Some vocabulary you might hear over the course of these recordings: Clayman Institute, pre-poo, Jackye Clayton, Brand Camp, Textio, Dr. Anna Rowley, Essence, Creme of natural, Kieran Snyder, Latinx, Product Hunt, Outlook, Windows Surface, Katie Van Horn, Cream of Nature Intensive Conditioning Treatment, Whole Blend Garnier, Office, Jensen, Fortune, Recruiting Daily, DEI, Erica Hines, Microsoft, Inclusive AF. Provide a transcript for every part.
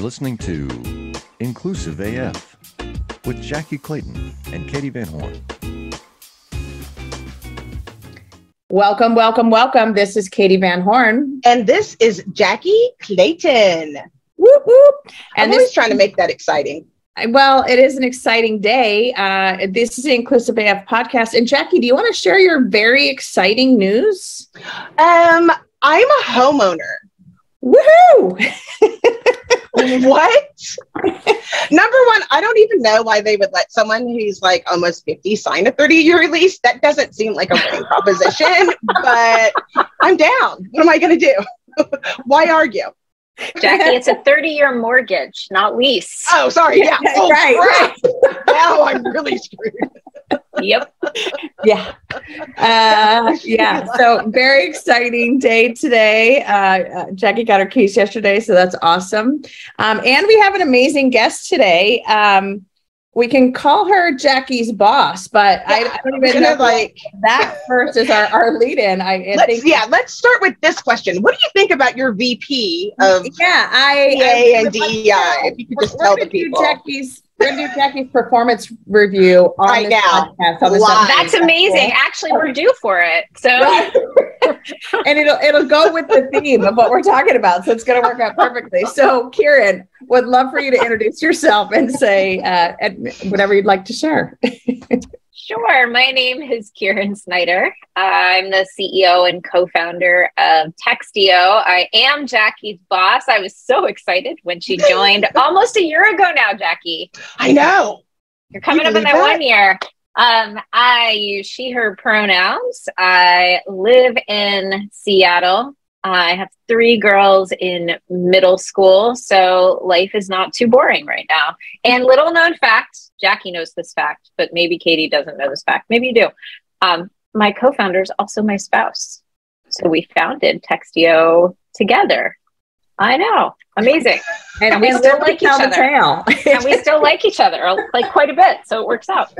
You're listening to Inclusive AF with Jackye Clayton and Katie Van Horn. Welcome, welcome, welcome. This is Katie Van Horn. And this is Jackye Clayton. Whoop, whoop. And I'm always trying to make that exciting. Well, it is an exciting day. This is the Inclusive AF podcast. And Jackye, do you want to share your very exciting news? I'm a homeowner. Woohoo! What? Number one, I don't even know why they would let someone who's like almost 50 sign a 30-year lease. That doesn't seem like a winning proposition, but I'm down. What am I going to do? Why argue? Jackye, it's a 30-year mortgage, not lease. Oh, sorry. Yeah. Oh, right. Now I'm really screwed. Yep. Yeah. Yeah. So very exciting day today. Jackye got her keys yesterday, so that's awesome. And we have an amazing guest today. We can call her Jackye's boss, but yeah, I don't even know like that first is our lead-in. Let's start with this question. What do you think about your VP of IA and DEI? If you could just tell the people. We're going to do Jackye's performance review on right this now. Podcast. On this That's amazing. Actually, we're due for it. So, right. And it'll go with the theme of what we're talking about. So it's going to work out perfectly. So Kieran, would love for you to introduce yourself and say whatever you'd like to share. Sure. My name is Kieran Snyder. I'm the CEO and co-founder of Textio. I am Jackye's boss. I was so excited when she joined almost a year ago now, Jackye. I know. You're coming up on that 1 year. I use she, her pronouns. I live in Seattle. I have 3 girls in middle school, so life is not too boring right now. And little known fact, Jackye knows this fact, but maybe Katie doesn't know this fact. Maybe you do. My co-founder is also my spouse. So we founded Textio together. I know. Amazing. And we still like each other. And we still like each other, like quite a bit. So it works out.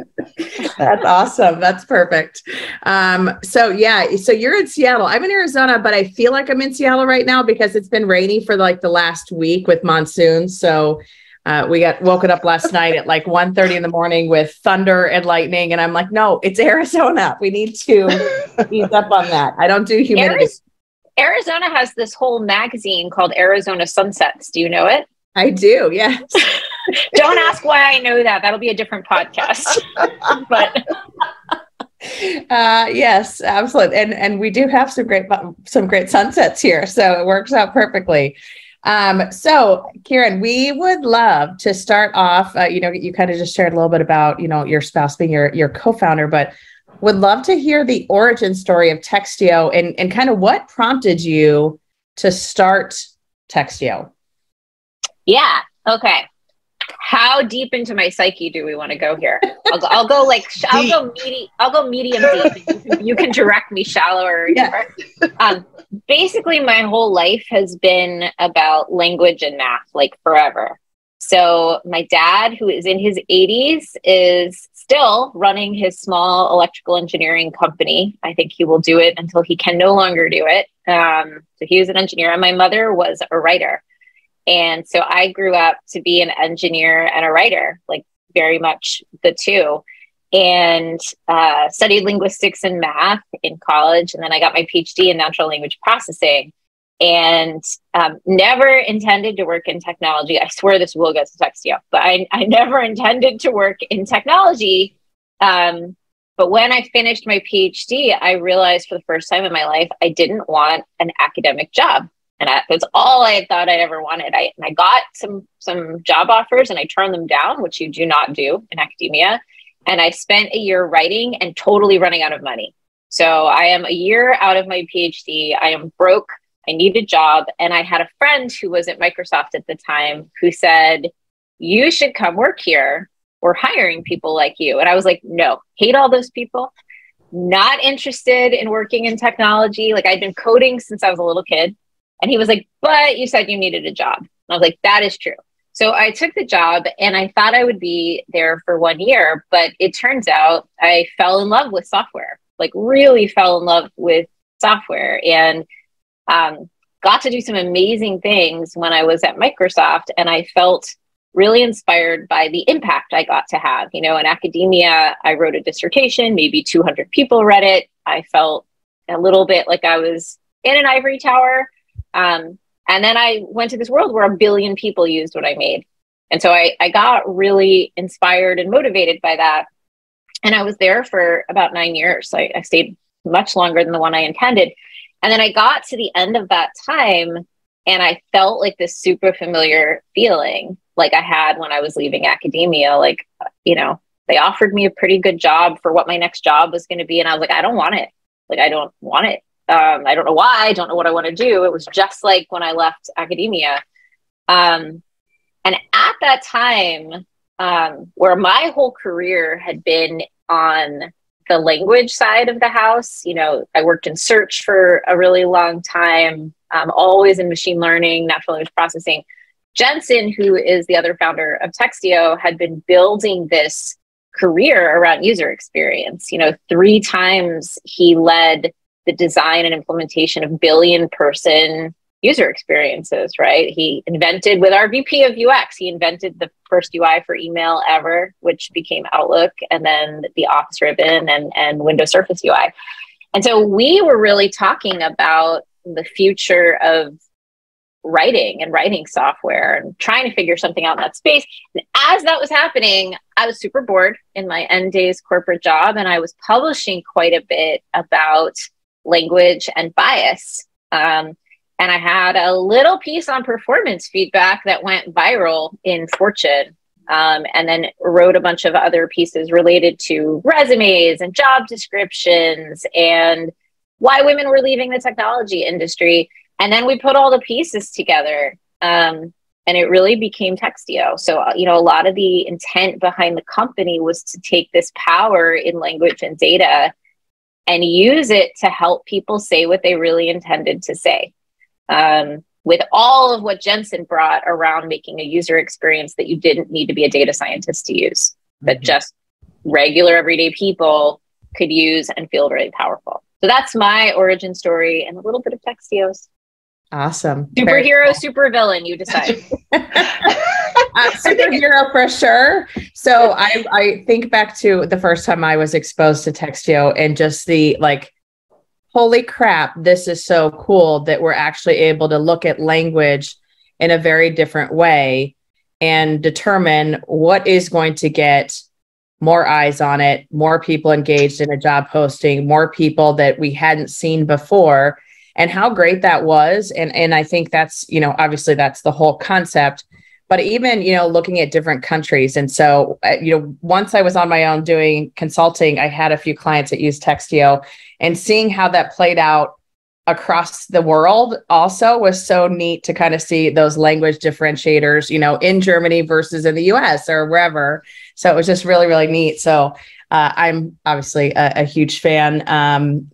That's awesome. That's perfect. So you're in Seattle. I'm in Arizona, but I feel like I'm in Seattle right now because it's been rainy for like the last week with monsoons. So we got woken up last night at like 1:30 in the morning with thunder and lightning. And I'm like, no, it's Arizona. We need to ease up on that. I don't do humidity. Arizona has this whole magazine called Arizona Sunsets. Do you know it? I do, yes. Don't ask why I know that. That'll be a different podcast. But yes, absolutely. And we do have some great sunsets here. So it works out perfectly. So Kieran, we would love to start off, you kind of just shared a little bit about, your spouse being your co-founder, but would love to hear the origin story of Textio and kind of what prompted you to start Textio. Yeah. Okay. How deep into my psyche do we want to go here? I'll go medium deep. You can direct me shallower. Yeah. Basically my whole life has been about language and math, like forever. So my dad, who is in his 80s, is still running his small electrical engineering company. I think he will do it until he can no longer do it. So he was an engineer, and my mother was a writer. And so I grew up to be an engineer and a writer, like very much the two, and studied linguistics and math in college. And then I got my PhD in natural language processing. And never intended to work in technology. I swear this will get to Textio, but I never intended to work in technology. But when I finished my PhD, I realized for the first time in my life, I didn't want an academic job. And that's all I thought I ever wanted. I got some job offers and I turned them down, which you do not do in academia. And I spent a year writing and totally running out of money. So I am a year out of my PhD. I am broke. I need a job. And I had a friend who was at Microsoft at the time who said, you should come work here. We're hiring people like you. And I was like, no, hate all those people. Not interested in working in technology. Like I'd been coding since I was a little kid. And he was like, but you said you needed a job. And I was like, that is true. So I took the job and I thought I would be there for 1 year. But it turns out I fell in love with software, like really fell in love with software. And got to do some amazing things when I was at Microsoft, and I felt really inspired by the impact I got to have. You know, in academia, I wrote a dissertation, maybe 200 people read it. I felt a little bit like I was in an ivory tower. And then I went to this world where 1 billion people used what I made. And so I got really inspired and motivated by that. And I was there for about 9 years. I stayed much longer than the one I intended. And then I got to the end of that time, and I felt like this super familiar feeling like I had when I was leaving academia. Like, you know, they offered me a pretty good job for what my next job was going to be. And I was like, I don't want it. Like, I don't want it. I don't know why. I don't know what I want to do. It was just like when I left academia. And at that time, where my whole career had been on the language side of the house, you know, I worked in search for a really long time, always in machine learning, natural language processing. Jensen, who is the other founder of Textio, had been building this career around user experience. You know, 3 times he led the design and implementation of 1 billion person user experiences, right? He invented, with our VP of UX, he invented the first UI for email ever, which became Outlook, and then the Office ribbon and Windows Surface UI. And so we were really talking about the future of writing and writing software and trying to figure something out in that space. And as that was happening, I was super bored in my end days corporate job, and I was publishing quite a bit about language and bias. And I had a little piece on performance feedback that went viral in Fortune, and then wrote a bunch of other pieces related to resumes and job descriptions and why women were leaving the technology industry. And then we put all the pieces together, and it really became Textio. So, you know, a lot of the intent behind the company was to take this power in language and data and use it to help people say what they really intended to say. With all of what Jensen brought around making a user experience that you didn't need to be a data scientist to use, but just regular everyday people could use and feel really powerful. So that's my origin story and a little bit of Textio's. Awesome. Superhero, supervillain, you decide. Superhero for sure. So I think back to the first time I was exposed to Textio and just the like, holy crap, this is so cool that we're actually able to look at language in a very different way and determine what is going to get more eyes on it, more people engaged in a job posting, more people that we hadn't seen before, and how great that was. And I think that's, you know, obviously that's the whole concept, but even, you know, looking at different countries. And so, you know, once I was on my own doing consulting, I had a few clients that used Textio, and seeing how that played out across the world also was so neat to kind of see those language differentiators, you know, in Germany versus in the US or wherever. So it was just really, really neat. So I'm obviously a huge fan.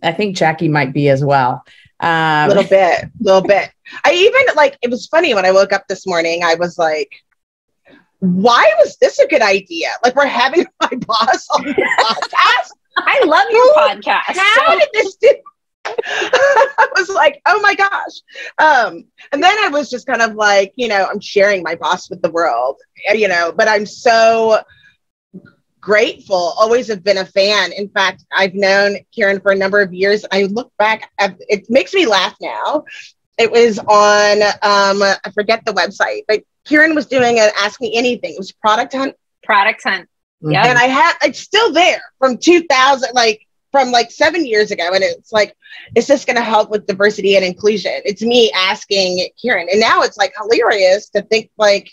I think Jackye might be as well. A little bit, a little bit. I even like, it was funny when I woke up this morning, I was like, why was this a good idea? Like, we're having my boss on the podcast. I love your podcast. How did this do? I was like, oh my gosh. And then I was just kind of like, you know, I'm sharing my boss with the world, you know, but I'm so grateful. Always have been a fan. In fact, I've known Kieran for a number of years. I look back, it makes me laugh now. It was on, I forget the website, but Kieran was doing an Ask Me Anything. It was Product Hunt. Product Hunt. Yeah. And it's still there from 2000, like from like 7 years ago. And it's like, is this going to help with diversity and inclusion? It's me asking Kieran. And now it's like hilarious to think like,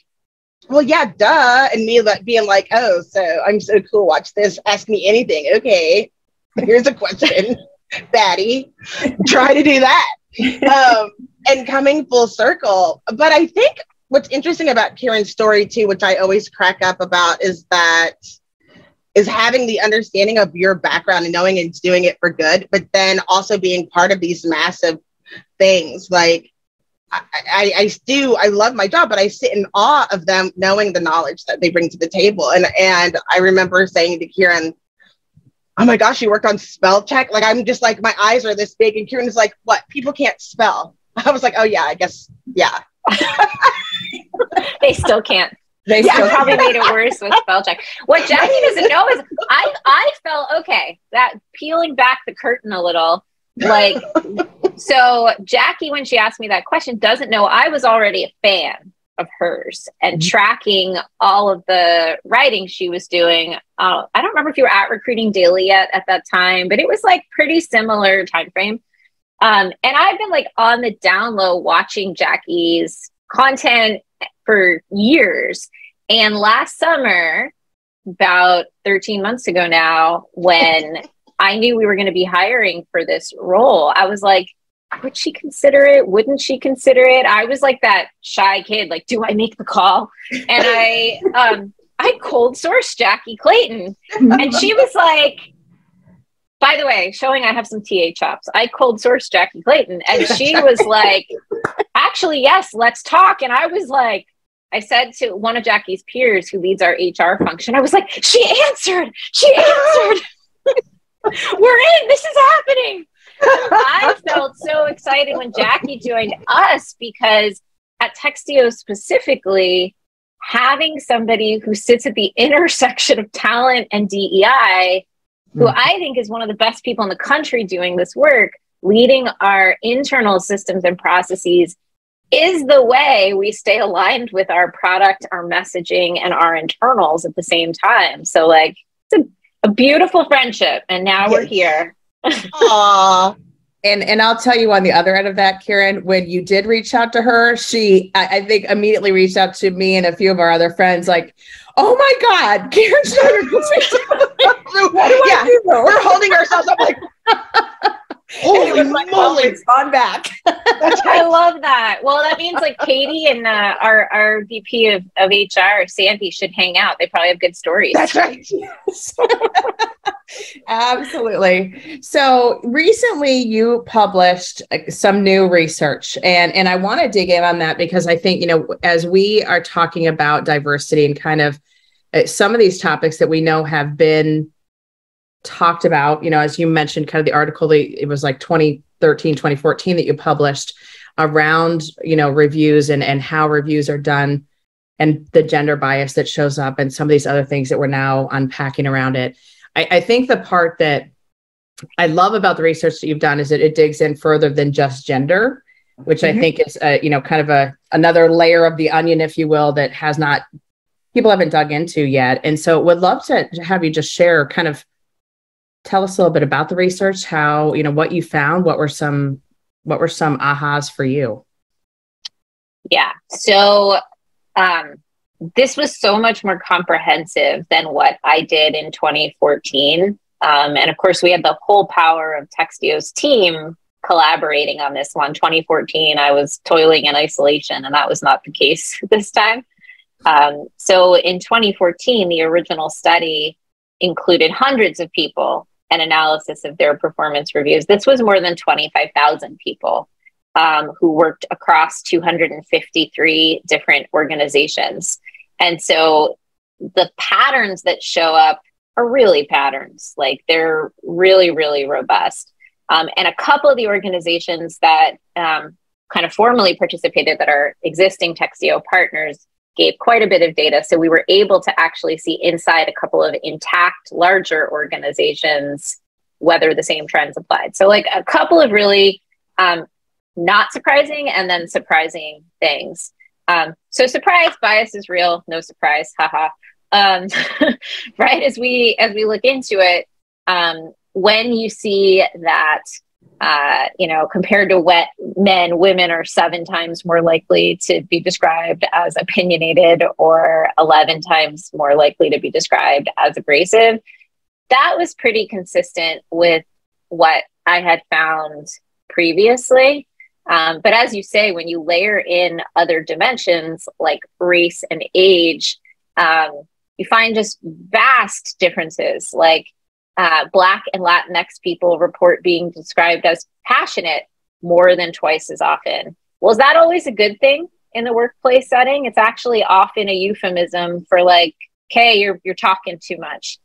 well, yeah, duh. And me being like, oh, so I'm so cool. Watch this. Ask me anything. Okay. Here's a question. Batty. Try to do that. And coming full circle. But I think what's interesting about Kieran's story too, which I always crack up about, is that is having the understanding of your background and knowing it's doing it for good, but then also being part of these massive things. Like I love my job, but I sit in awe of them knowing the knowledge that they bring to the table. And I remember saying to Kieran, oh my gosh, you worked on spell check. Like, I'm just like, my eyes are this big. And Kieran is like, what? People can't spell. I was like, oh yeah, I guess, yeah. They still can't. They still probably made it worse with spell check. What Jackye doesn't know is I felt okay. That peeling back the curtain a little, like, so Jackye, when she asked me that question, doesn't know I was already a fan of hers and tracking all of the writing she was doing. I don't remember if you were at Recruiting Daily yet at that time, but it was like pretty similar time frame. And I've been like on the down low watching Jackye's content for years. And last summer, about 13 months ago now, when I knew we were going to be hiring for this role, I was like, would she consider it? Wouldn't she consider it? I was like that shy kid, like, do I make the call? And I cold sourced Jackye Clayton. And she was like, by the way, showing I have some TA chops, I cold sourced Jackye Clayton. And she was like, actually, yes, let's talk. And I was like, I said to one of Jackye's peers who leads our HR function, I was like, she answered. We're in, this is happening. I felt so excited when Jackye joined us, because at Textio specifically, having somebody who sits at the intersection of talent and DEI, who I think is one of the best people in the country doing this work, leading our internal systems and processes, is the way we stay aligned with our product, our messaging, and our internals at the same time. So like, it's a beautiful friendship, and now we're here. Aww. And I'll tell you on the other end of that, Kieran, when you did reach out to her, she, I think, immediately reached out to me and a few of our other friends like, oh my God, Kieran Snyder just reached out to me. What do I do? We're holding ourselves up like, holy moly, like, oh, it's gone back. I love that. Well, that means like Katie and our VP of HR, Sandy, should hang out. They probably have good stories. That's right. Yes. Absolutely. So recently you published some new research, and I want to dig in on that, because I think, you know, as we are talking about diversity and kind of some of these topics that we know have been talked about, you know, as you mentioned, kind of the article, it was like 2013, 2014 that you published around, you know, reviews and how reviews are done and the gender bias that shows up and some of these other things that we're now unpacking around it. I think the part that I love about the research that you've done is that it digs in further than just gender, which I think is, you know, kind of another layer of the onion, if you will, that has not, people haven't dug into yet. And so would love to have you just share, kind of tell us a little bit about the research, how, you know, what you found, what were some ahas for you? Yeah. So, this was so much more comprehensive than what I did in 2014. And of course we had the whole power of Textio's team collaborating on this one. 2014, I was toiling in isolation, and that was not the case this time. So in 2014, the original study included hundreds of people and analysis of their performance reviews. This was more than 25,000 people who worked across 253 different organizations. And so the patterns that show up are really patterns, like they're really, really robust. And a couple of the organizations that kind of formally participated that are existing Textio partners gave quite a bit of data. So we were able to actually see inside a couple of intact, larger organizations, whether the same trends applied. So like a couple of really not surprising and then surprising things. So surprise, bias is real, no surprise, haha. Right, as we look into it, when you see that, you know, compared to wet men, women are 7 times more likely to be described as opinionated or 11 times more likely to be described as abrasive. That was pretty consistent with what I had found previously. But as you say, when you layer in other dimensions like race and age, you find just vast differences. Like Black and Latinx people report being described as passionate more than twice as often. Well, is that always a good thing in the workplace setting? It's actually often a euphemism for like, okay, you're talking too much.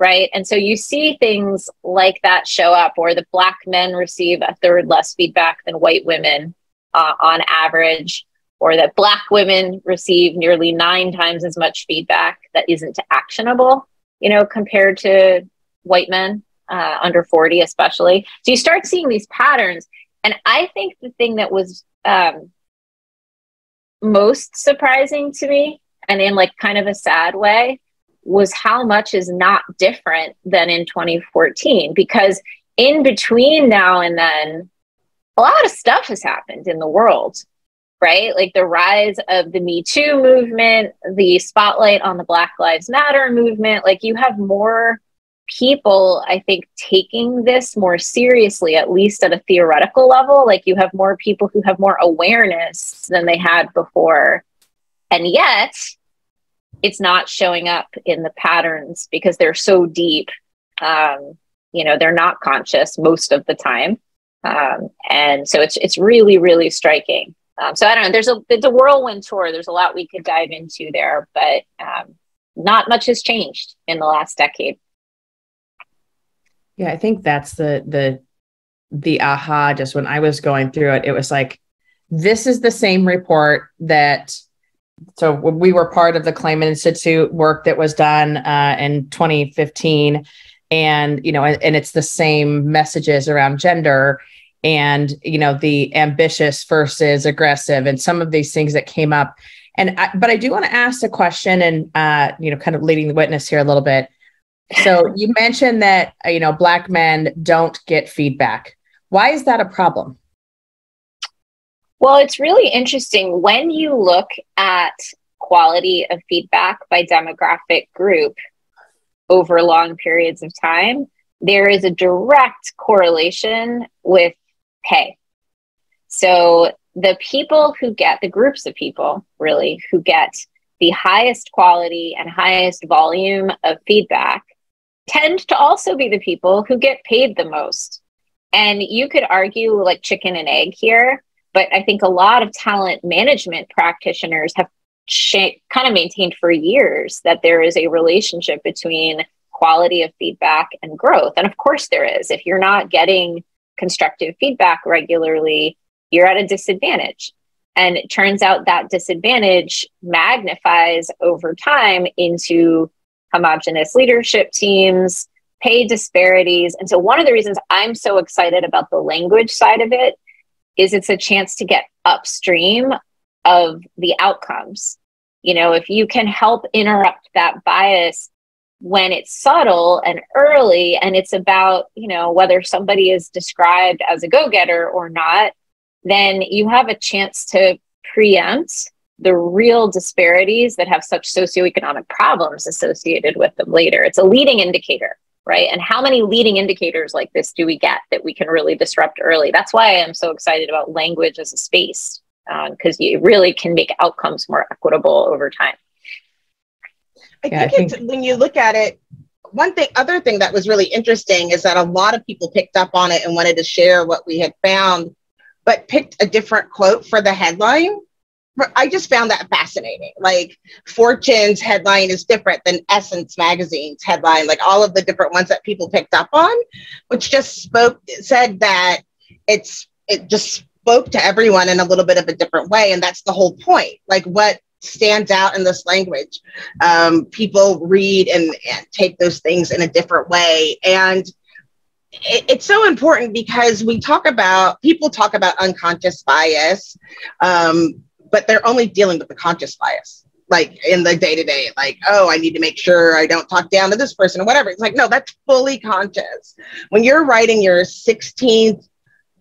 right? And so you see things like that show up, or the Black men receive a third less feedback than white women on average, or that Black women receive nearly 9 times as much feedback that isn't actionable, you know, compared to white men under 40, especially. So you start seeing these patterns. And I think the thing that was most surprising to me, and in like kind of a sad way, was how much is not different than in 2014, because in between now and then, a lot of stuff has happened in the world, right? Like the rise of the Me Too movement, the spotlight on the Black Lives Matter movement. Like you have more people, I think, taking this more seriously, at least at a theoretical level. Like you have more people who have more awareness than they had before. And yet, it's not showing up in the patterns because they're so deep. You know, they're not conscious most of the time. And so it's really, really striking. So I don't know, it's a whirlwind tour. There's a lot we could dive into there, but not much has changed in the last decade. Yeah, I think that's the aha. Just when I was going through it, it was like, this is the same report that, so we were part of the Clayman Institute work that was done in 2015, and, you know, and it's the same messages around gender and, you know, the ambitious versus aggressive and some of these things that came up. And, but I do want to ask a question and, you know, kind of leading the witness here a little bit. So you mentioned that, you know, Black men don't get feedback. Why is that a problem? Well, it's really interesting when you look at quality of feedback by demographic group over long periods of time, there is a direct correlation with pay. So the people who get, the groups of people really, who get the highest quality and highest volume of feedback tend to also be the people who get paid the most. And you could argue like chicken and egg here, but I think a lot of talent management practitioners have kind of maintained for years that there is a relationship between quality of feedback and growth. And of course there is. If you're not getting constructive feedback regularly, you're at a disadvantage. And it turns out that disadvantage magnifies over time into homogenous leadership teams, pay disparities. And so one of the reasons I'm so excited about the language side of it is it's a chance to get upstream of the outcomes. You know, if you can help interrupt that bias when it's subtle and early, and it's about, you know, whether somebody is described as a go-getter or not, then you have a chance to preempt the real disparities that have such socioeconomic problems associated with them later. It's a leading indicator, right? And how many leading indicators like this do we get that we can really disrupt early? That's why I'm so excited about language as a space, because you really can make outcomes more equitable over time. I think when you look at it, other thing that was really interesting is that a lot of people picked up on it and wanted to share what we had found, but picked a different quote for the headline. I just found that fascinating. Like Fortune's headline is different than Essence magazine's headline, like all of the different ones that people picked up on, which just said that it just spoke to everyone in a little bit of a different way. And that's the whole point. Like what stands out in this language, people read and take those things in a different way. And it's so important because people talk about unconscious bias, but they're only dealing with the conscious bias, like in the day-to-day, like, oh, I need to make sure I don't talk down to this person or whatever. It's like, no, that's fully conscious. When you're writing your 16th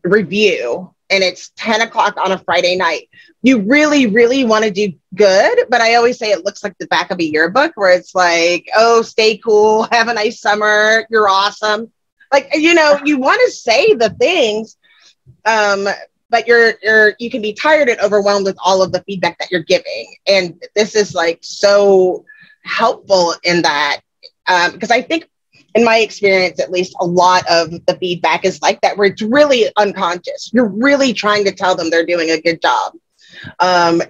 review and it's 10 o'clock on a Friday night, you really, really want to do good. But I always say it looks like the back of a yearbook where it's like, oh, stay cool, have a nice summer, you're awesome. Like, you know, you want to say the things, but you can be tired and overwhelmed with all of the feedback that you're giving. And this is like so helpful in that, because I think in my experience, at least, a lot of the feedback is like that, where it's really unconscious. You're really trying to tell them they're doing a good job.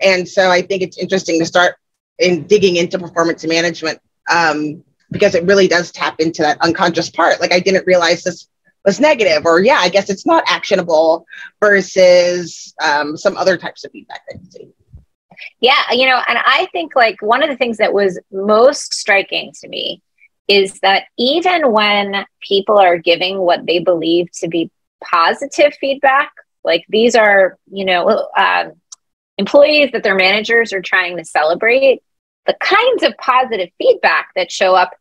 And so I think it's interesting to start digging into performance management because it really does tap into that unconscious part. Like, I didn't realize this was negative, or yeah, I guess it's not actionable, versus some other types of feedback that you see. Yeah, you know, and I think like one of the things that was most striking to me is that even when people are giving what they believe to be positive feedback, like these are, you know, employees that their managers are trying to celebrate, the kinds of positive feedback that show up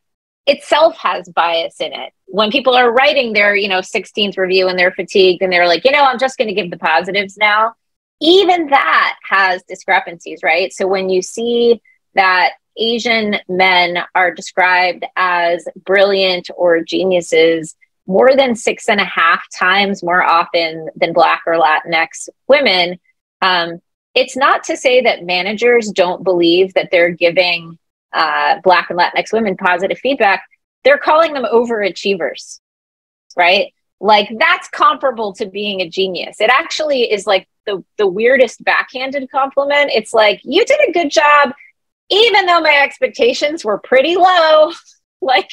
itself has bias in it. When people are writing their, you know, 16th review and they're fatigued and they're like, you know, I'm just going to give the positives now. Even that has discrepancies, right? So when you see that Asian men are described as brilliant or geniuses more than 6.5 times more often than Black or Latinx women, it's not to say that managers don't believe that they're giving Black and Latinx women positive feedback. They're calling them overachievers, right? Like that's comparable to being a genius. It actually is like the weirdest backhanded compliment. It's like, you did a good job, even though my expectations were pretty low, like,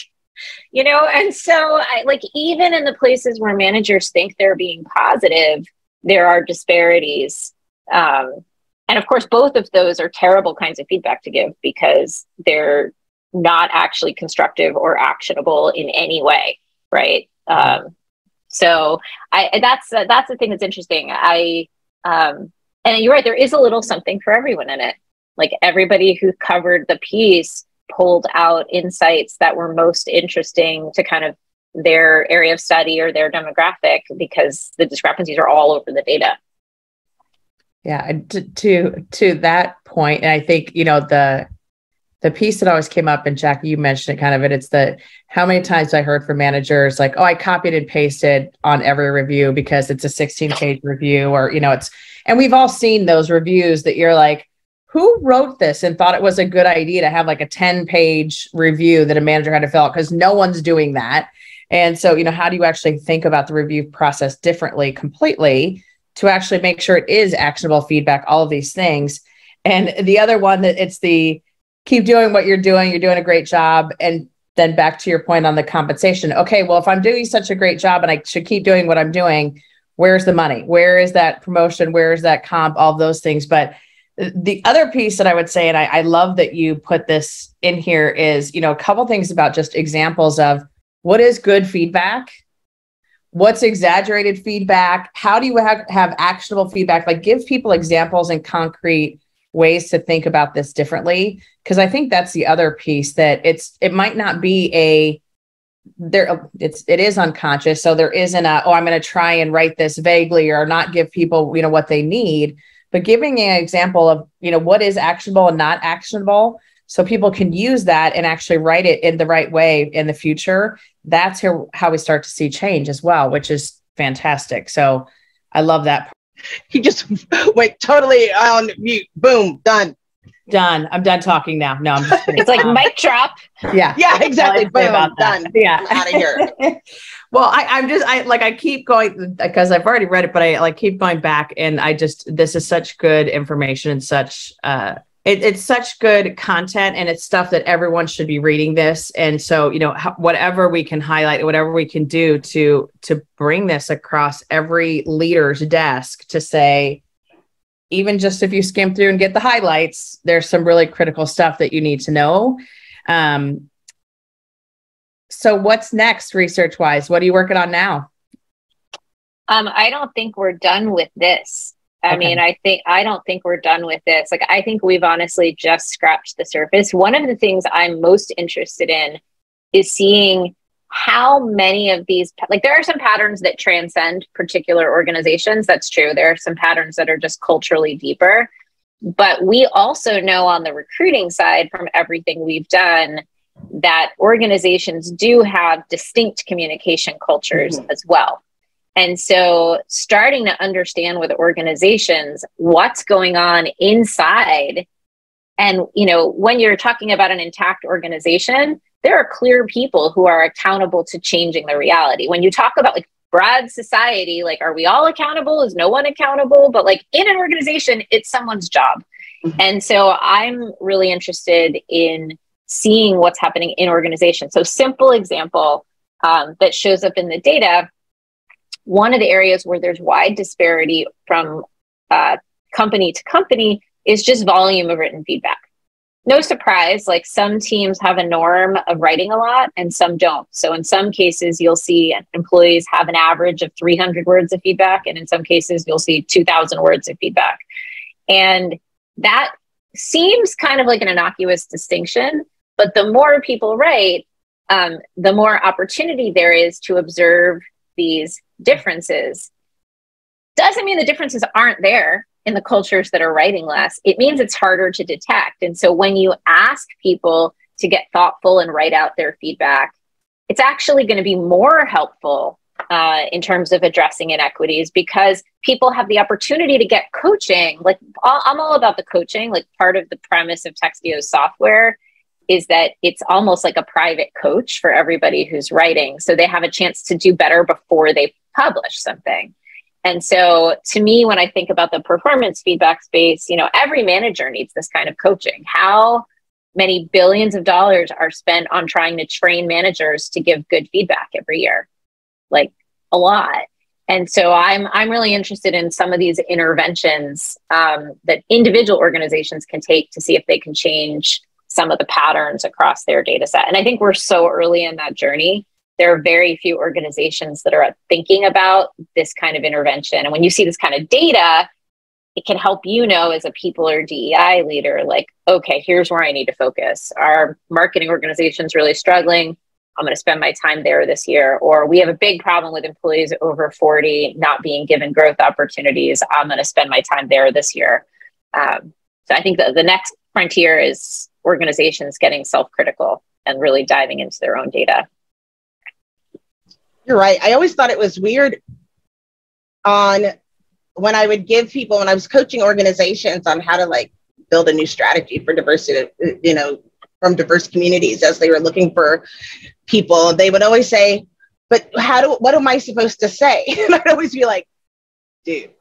you know, and so I, like, even in the places where managers think they're being positive, there are disparities. And of course, both of those are terrible kinds of feedback to give because they're not actually constructive or actionable in any way, right? So that's the thing that's interesting. And you're right, there is a little something for everyone in it. Like everybody who covered the piece pulled out insights that were most interesting to kind of their area of study or their demographic, because the discrepancies are all over the data. Yeah, to that point, and I think, you know, the piece that always came up, and Jack, you mentioned it kind of, and it's the, how many times I heard from managers like, oh, I copied and pasted on every review because it's a 16-page review, or, you know, it's, and we've all seen those reviews that you're like, who wrote this and thought it was a good idea to have like a 10-page review that a manager had to fill out, because no one's doing that. And so, you know, how do you actually think about the review process differently completely to actually make sure it is actionable feedback, all of these things. And the other one that it's the, keep doing what you're doing a great job. And then back to your point on the compensation. Okay, well, if I'm doing such a great job and I should keep doing what I'm doing, where's the money? Where is that promotion? Where is that comp? All those things. But the other piece that I would say, and I love that you put this in here, is, you know, a couple things about just examples of what is good feedback, what's exaggerated feedback, how do you have actionable feedback? Like give people examples and concrete ways to think about this differently. Cause I think that's the other piece that it might not be it is unconscious. So there isn't a, oh, I'm going to try and write this vaguely or not give people, you know, what they need, but giving an example of, you know, what is actionable and not actionable so people can use that and actually write it in the right way in the future. That's how we start to see change as well, which is fantastic. So I love that part. He just went totally on mute. Boom. Done. I'm done talking now. No, I'm just kidding. It's like mic drop. Yeah. Yeah, exactly. Boom. Done. Yeah. I'm out of here. Well, I keep going because I've already read it, but I like keep going back, and this is such good information and such, it's such good content, and it's stuff that everyone should be reading this. And so, you know, whatever we can highlight, whatever we can do to bring this across every leader's desk to say, even just if you skim through and get the highlights, there's some really critical stuff that you need to know. So what's next research wise? What are you working on now? I don't think we're done with this. I mean, I don't think we're done with this. Like, I think we've honestly just scratched the surface. One of the things I'm most interested in is seeing how many of these, like, there are some patterns that transcend particular organizations. That's true. There are some patterns that are just culturally deeper, but we also know on the recruiting side from everything we've done that organizations do have distinct communication cultures as well. And so starting to understand with organizations what's going on inside. And, you know, when you're talking about an intact organization, there are clear people who are accountable to changing the reality. When you talk about like broad society, like, are we all accountable? Is no one accountable? But like in an organization, it's someone's job. Mm-hmm. And so I'm really interested in seeing what's happening in organizations. So simple example that shows up in the data, one of the areas where there's wide disparity from company to company is just volume of written feedback. No surprise, like some teams have a norm of writing a lot and some don't. So in some cases, you'll see employees have an average of 300 words of feedback. And in some cases, you'll see 2,000 words of feedback. And that seems kind of like an innocuous distinction, but the more people write, the more opportunity there is to observe these differences. Doesn't mean the differences aren't there in the cultures that are writing less. It means it's harder to detect. And so when you ask people to get thoughtful and write out their feedback, it's actually going to be more helpful in terms of addressing inequities, because people have the opportunity to get coaching. Like, I'm all about the coaching. Like, part of the premise of Textio's software is that it's almost like a private coach for everybody who's writing. So they have a chance to do better before they publish something. And so to me, when I think about the performance feedback space, you know, every manager needs this kind of coaching. How many billions of dollars are spent on trying to train managers to give good feedback every year? Like, a lot. And so I'm really interested in some of these interventions that individual organizations can take to see if they can change some of the patterns across their data set. And I think we're so early in that journey. There are very few organizations that are thinking about this kind of intervention. And when you see this kind of data, it can help you know as a people or DEI leader, like, okay, here's where I need to focus. Our marketing organization's really struggling. I'm going to spend my time there this year. Or we have a big problem with employees over 40 not being given growth opportunities. I'm going to spend my time there this year. So I think the next frontier is organizations getting self-critical and really diving into their own data. You're right. I always thought it was weird when I would give people, when I was coaching organizations on how to like build a new strategy for diversity, you know, from diverse communities as they were looking for people, they would always say, but what am I supposed to say? And I'd always be like, dude,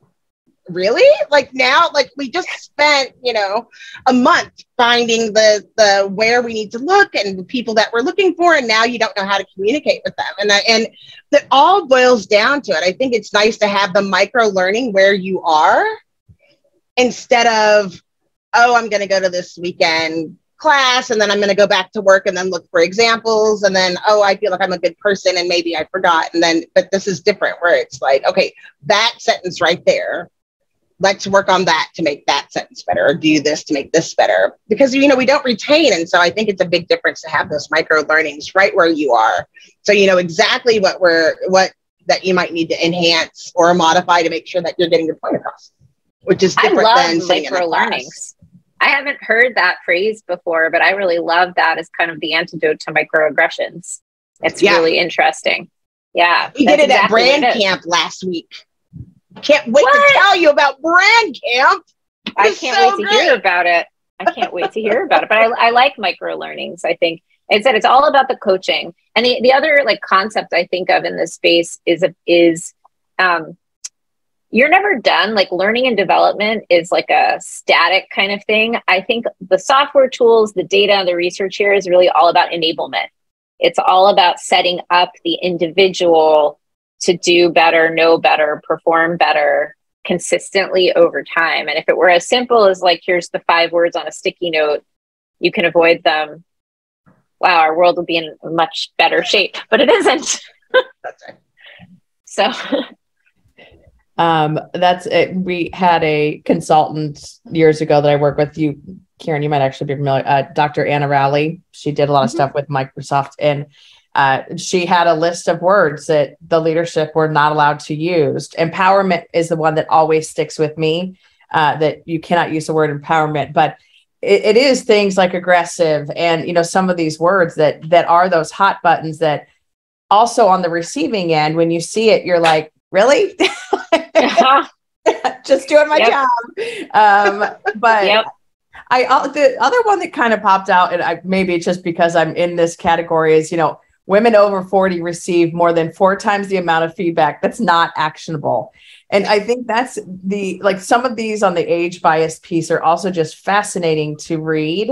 really? Like now, like we just spent, you know, a month finding the where we need to look and the people that we're looking for. And now you don't know how to communicate with them. And that all boils down to it. I think it's nice to have the micro learning where you are instead of, oh, I'm going to go to this weekend class and then I'm going to go back to work and then look for examples. And then, oh, I feel like I'm a good person and maybe I forgot. And then, but this is different where it's like, okay, that sentence right there, let's work on that to make that sentence better, or do this to make this better, because, you know, we don't retain. And so I think it's a big difference to have those micro learnings right where you are. So, you know, exactly what you might need to enhance or modify to make sure that you're getting your point across, which is different than micro learnings. I haven't heard that phrase before, but I really love that as kind of the antidote to microaggressions. It's really interesting. Yeah. We did it at Brand Camp last week. Can't wait to tell you about Brand Camp. I can't wait to hear about it. But I like micro learnings. I think it's all about the coaching. And the other like concept I think of in this space is you're never done. Like learning and development is like a static kind of thing. I think the software tools, the data, the research here is really all about enablement. It's all about setting up the individual to do better, know better, perform better consistently over time. And if it were as simple as like, here's the 5 words on a sticky note, you can avoid them. Wow, our world would be in much better shape, but it isn't. That's right. So that's it. We had a consultant years ago that I worked with. You, Kieran, you might actually be familiar, Dr. Anna Rowley. She did a lot of stuff with Microsoft, and she had a list of words that the leadership were not allowed to use. Empowerment is the one that always sticks with me, that you cannot use the word empowerment, but it is things like aggressive and, you know, some of these words that are those hot buttons that also on the receiving end, when you see it, you're like, really? Uh-huh. Just doing my job. But yep. The other one that kind of popped out, and maybe it's just because I'm in this category, is, you know, women over 40 receive more than 4 times the amount of feedback that's not actionable. And I think that's some of these on the age bias piece are also just fascinating to read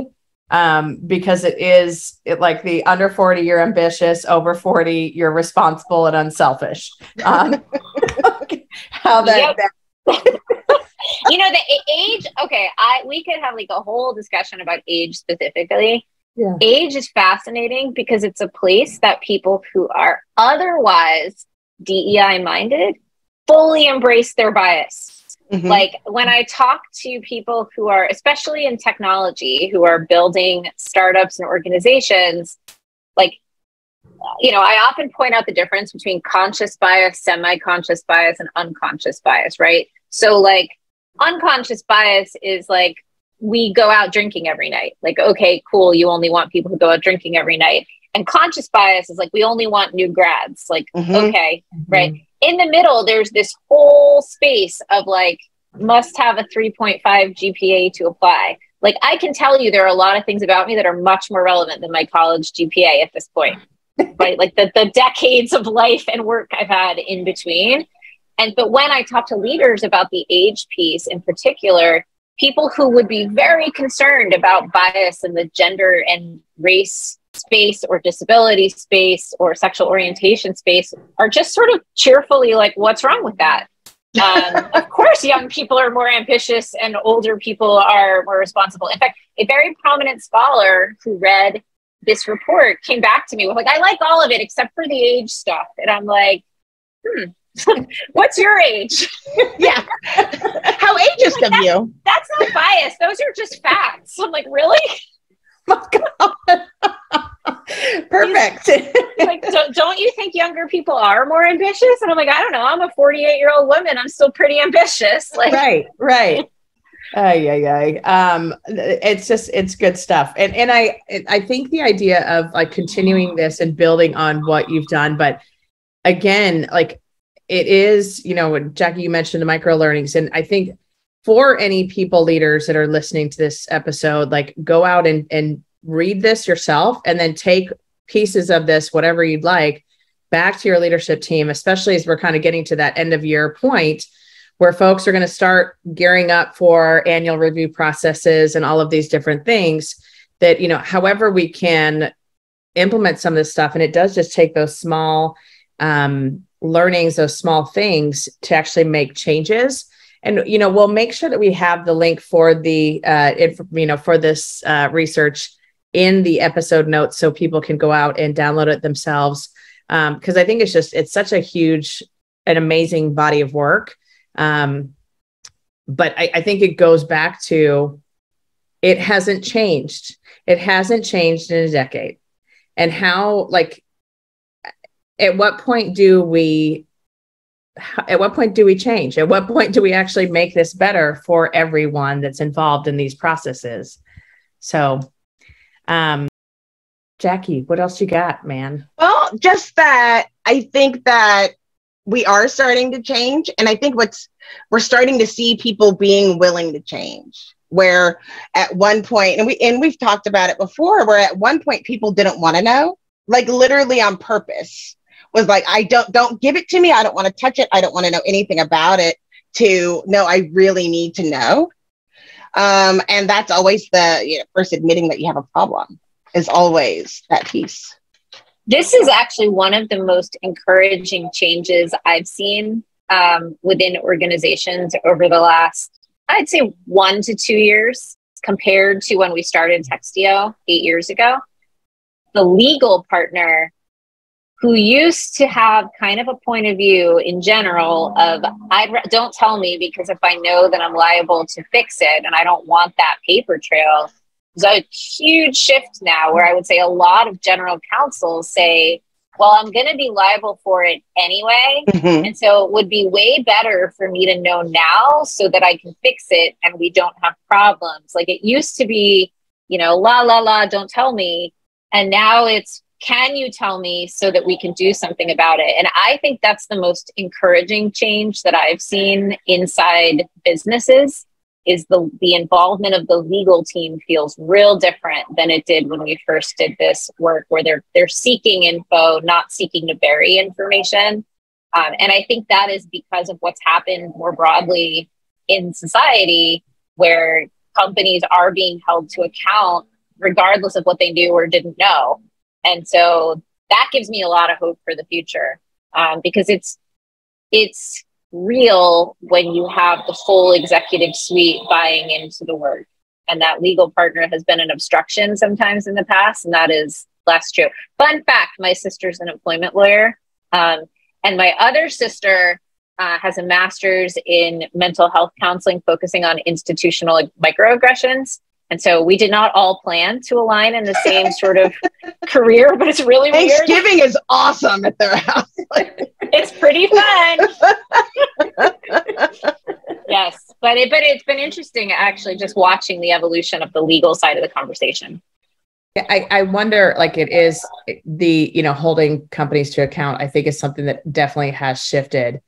because it like the under 40, you're ambitious, over 40, you're responsible and unselfish. How that, that you know, the age, okay. We could have like a whole discussion about age specifically. Yeah. Age is fascinating because it's a place that people who are otherwise DEI minded fully embrace their bias. Mm-hmm. Like when I talk to people who are, especially in technology, who are building startups and organizations, like, you know, I often point out the difference between conscious bias, semi-conscious bias, and unconscious bias, right? So like unconscious bias is like, we go out drinking every night. Like, okay, cool. You only want people who go out drinking every night. And conscious bias is like, we only want new grads. Like, mm-hmm. okay, mm-hmm. right. In the middle, there's this whole space of like, must have a 3.5 GPA to apply. Like, I can tell you there are a lot of things about me that are much more relevant than my college GPA at this point, right? Like the decades of life and work I've had in between. And, but when I talk to leaders about the age piece in particular, people who would be very concerned about bias in the gender and race space or disability space or sexual orientation space are just sort of cheerfully like, what's wrong with that? Of course, young people are more ambitious and older people are more responsible. In fact, a very prominent scholar who read this report came back to me with like, I like all of it except for the age stuff. And I'm like, what's your age? Yeah. How ageist like, of you. That's not bias. Those are just facts. I'm like, really? Oh, God. Perfect. Like, don't you think younger people are more ambitious? And I'm like, I don't know. I'm a 48-year-old woman. I'm still pretty ambitious. Like, right, right. It's just, it's good stuff. And I think the idea of like continuing this and building on what you've done, but again, like it is, you know, Jackye, you mentioned the micro learnings, and I think for any people leaders that are listening to this episode, like go out and read this yourself and then take pieces of this, whatever you'd like, back to your leadership team, especially as we're kind of getting to that end of year point where folks are going to start gearing up for annual review processes and all of these different things that, you know, however we can implement some of this stuff. And it does just take those small learnings, those small things to actually make changes. And, you know, we'll make sure that we have the link for the, for this research in the episode notes so people can go out and download it themselves. Because I think it's just, it's such a huge and amazing body of work. But I think it goes back to, it hasn't changed. It hasn't changed in a decade. And how, like, at what point do we change? At what point do we actually make this better for everyone that's involved in these processes? So, Jackye, what else you got, man? Well, just that I think that we are starting to change. And I think we're starting to see people being willing to change, where at one point, and we've talked about it before, where at one point people didn't want to know, like literally on purpose. Was like, I don't give it to me. I don't want to touch it. I don't want to know anything about it, to no, I really need to know. And that's always the, you know, first admitting that you have a problem is always that piece. This is actually one of the most encouraging changes I've seen within organizations over the last, I'd say 1 to 2 years compared to when we started Textio 8 years ago. The legal partner who used to have kind of a point of view in general of, don't tell me because if I know that I'm liable to fix it and I don't want that paper trail. There's a huge shift now where I would say a lot of general counsel say, well, I'm going to be liable for it anyway. Mm-hmm. And so it would be way better for me to know now so that I can fix it and we don't have problems. Like it used to be, you know, don't tell me. And now it's, can you tell me so that we can do something about it? And I think that's the most encouraging change that I've seen inside businesses is the involvement of the legal team feels real different than it did when we first did this work, where they're seeking info, not seeking to bury information. And I think that is because of what's happened more broadly in society, where companies are being held to account regardless of what they knew or didn't know. And so that gives me a lot of hope for the future, because it's real when you have the full executive suite buying into the work. And that legal partner has been an obstruction sometimes in the past, and that is less true. Fun fact, my sister's an employment lawyer, and my other sister has a master's in mental health counseling focusing on institutional microaggressions. And so we did not all plan to align in the same sort of career, but it's really Thanksgiving weird. Thanksgiving is awesome at their house. It's pretty fun. Yes, but it's been interesting actually just watching the evolution of the legal side of the conversation. I wonder, like, it is the, you know, holding companies to account, I think, is something that definitely has shifted.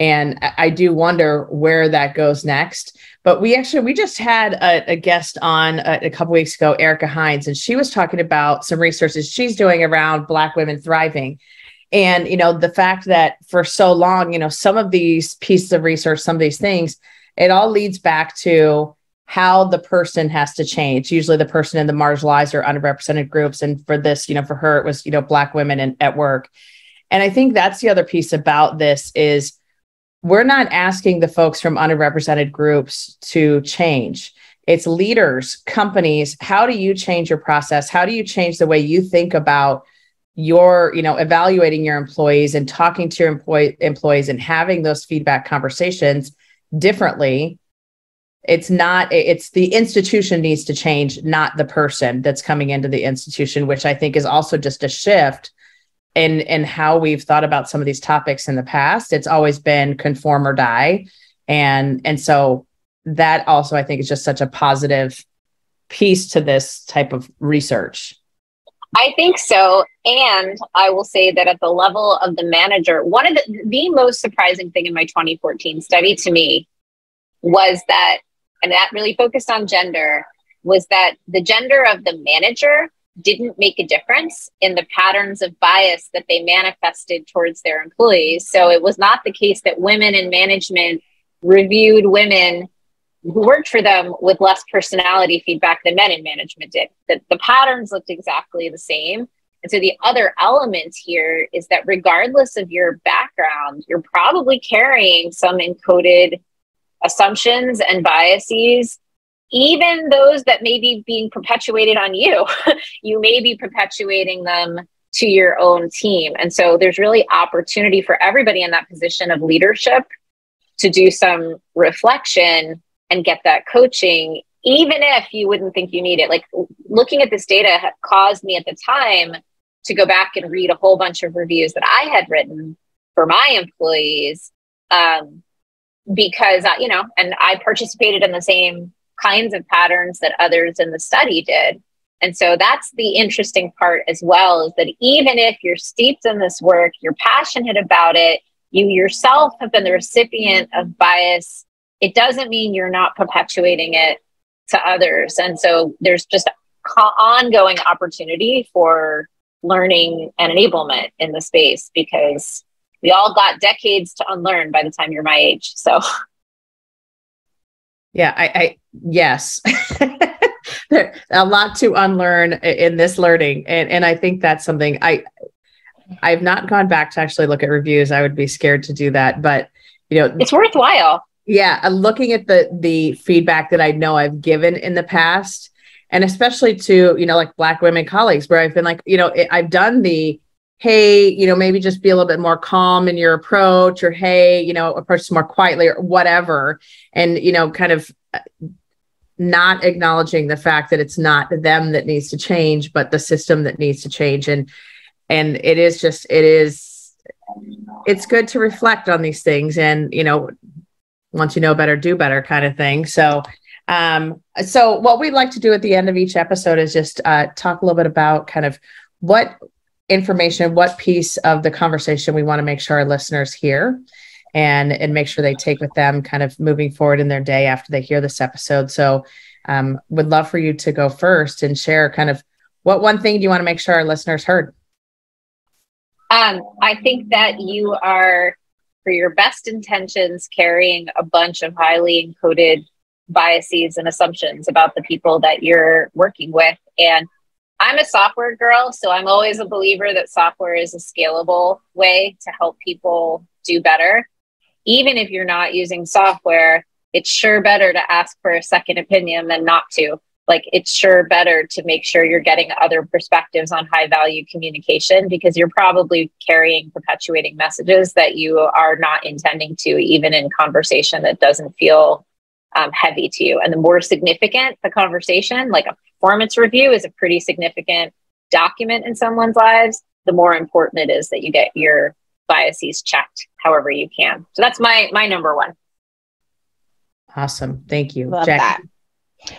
And I do wonder where that goes next. But we just had a guest on a couple weeks ago, Erica Hines, and she was talking about some research she's doing around Black women thriving. And, you know, the fact that for so long, you know, some of these pieces of research, some of these things, it all leads back to how the person has to change. Usually the person in the marginalized or underrepresented groups. And for this, you know, for her, it was, you know, Black women at work. And I think that's the other piece about this is we're not asking the folks from underrepresented groups to change. It's leaders, companies. How do you change your process? How do you change the way you think about your, you know, evaluating your employees and talking to your employees and having those feedback conversations differently? It's the institution needs to change, not the person that's coming into the institution, which I think is also just a shift in how we've thought about some of these topics in the past. It's always been conform or die. And so that also, I think, is just such a positive piece to this type of research. I think so. And I will say that at the level of the manager, one of the most surprising thing in my 2014 study to me was that, and that really focused on gender, was that the gender of the manager didn't make a difference in the patterns of bias that they manifested towards their employees. So it was not the case that women in management reviewed women who worked for them with less personality feedback than men in management did. That the patterns looked exactly the same. And so the other element here is that regardless of your background, you're probably carrying some encoded assumptions and biases, even those that may be being perpetuated on you. You may be perpetuating them to your own team. And so there's really opportunity for everybody in that position of leadership to do some reflection and get that coaching, even if you wouldn't think you need it. Like, looking at this data had caused me at the time to go back and read a whole bunch of reviews that I had written for my employees, because, you know, and I participated in the same kinds of patterns that others in the study did. And so that's the interesting part as well, is that even if you're steeped in this work, you're passionate about it, you yourself have been the recipient of bias, it doesn't mean you're not perpetuating it to others. And so there's just ongoing opportunity for learning and enablement in the space, because we all got decades to unlearn by the time you're my age. So yeah, yes, a lot to unlearn in this learning. And I think that's something I've not gone back to actually look at reviews. I would be scared to do that, but, you know, it's worthwhile. Yeah. Looking at the feedback that I know I've given in the past, and especially to, you know, like Black women colleagues, where I've been like, you know, I've done the, hey, you know, maybe just be a little bit more calm in your approach, or, hey, you know, approach this more quietly or whatever. And, you know, kind of not acknowledging the fact that it's not them that needs to change, but the system that needs to change. And it is just, it's good to reflect on these things. And, you know, once you know better, do better kind of thing. So, so what we'd like to do at the end of each episode is just talk a little bit about kind of what information, what piece of the conversation we want to make sure our listeners hear and make sure they take with them kind of moving forward in their day after they hear this episode. So would love for you to go first and share kind of what one thing do you want to make sure our listeners heard? I think that you are, for your best intentions, carrying a bunch of highly encoded biases and assumptions about the people that you're working with. And I'm a software girl, so I'm always a believer that software is a scalable way to help people do better. Even if you're not using software, it's sure better to ask for a second opinion than not to. Like, it's sure better to make sure you're getting other perspectives on high value communication, because you're probably carrying perpetuating messages that you are not intending to, even in conversation that doesn't feel heavy to you. And the more significant the conversation, like a performance review is a pretty significant document in someone's lives, the more important it is that you get your biases checked however you can. So that's my number one. Awesome. Thank you. Love that.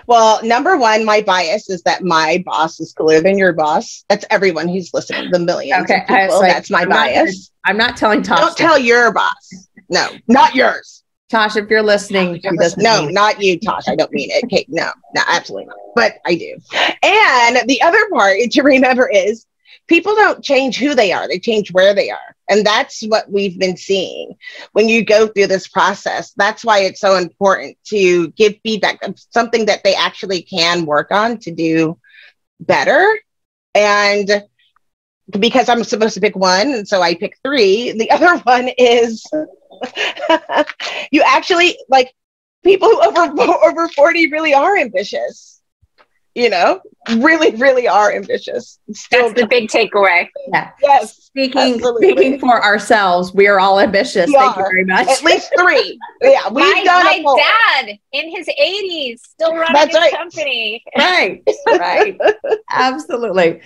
Well, number one, my bias is that my boss is cooler than your boss. That's everyone who's listening, the millions of people. Like, that's my bias. I'm not telling Tasha. Don't tell your boss. No, not yours. Tasha, if you're listening. No, not you, Tasha. I don't mean it. Kate, no, absolutely not. But I do. And the other part to remember is people don't change who they are. They change where they are. And that's what we've been seeing when you go through this process. That's why it's so important to give feedback, something that they actually can work on to do better. And because I'm supposed to pick one, and so I pick three, the other one is you actually, like, people who over 40 really are ambitious. You know, really, really are ambitious. Still, that's the big takeaway. Yeah. Yes. Speaking for ourselves, we are all ambitious. Thank you very much. At least three. Yeah. We've done a poll. My dad in his 80s still running his company. Right. Right. Absolutely.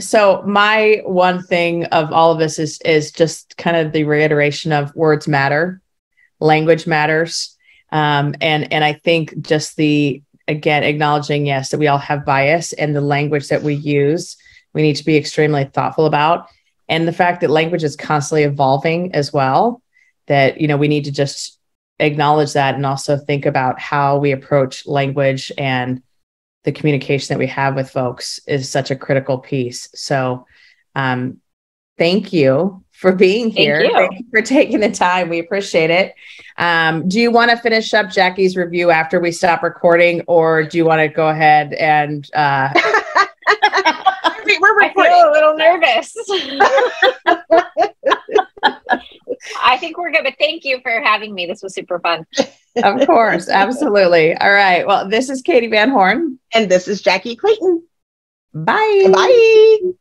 So my one thing of all of this is just kind of the reiteration of words matter, language matters. And I think just again, acknowledging, yes, that we all have bias, and the language that we use, we need to be extremely thoughtful about. And the fact that language is constantly evolving as well, that, you know, we need to just acknowledge that and also think about how we approach language, and the communication that we have with folks is such a critical piece. So thank you for being here. Thank you for taking the time. We appreciate it. Do you want to finish up Jackye's review after we stop recording, or do you want to go ahead and we're recording. I feel a little nervous. I think we're good, but thank you for having me. This was super fun. Of course. Absolutely. All right. Well, this is Katie Van Horn. And this is Jackye Clayton. Bye. Bye.